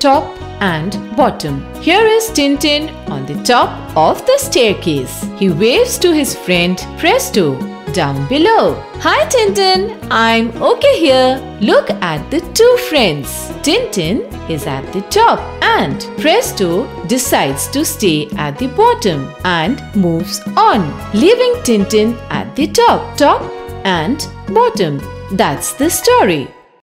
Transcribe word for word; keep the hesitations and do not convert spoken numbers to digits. top and bottom. Here is Tintin on the top of the staircase. He waves to his friend Presto down below. Hi Tintin, I'm okay here. Look at the two friends. Tintin is at the top and Presto decides to stay at the bottom and moves on, leaving Tintin at the top, top and bottom. That's the story.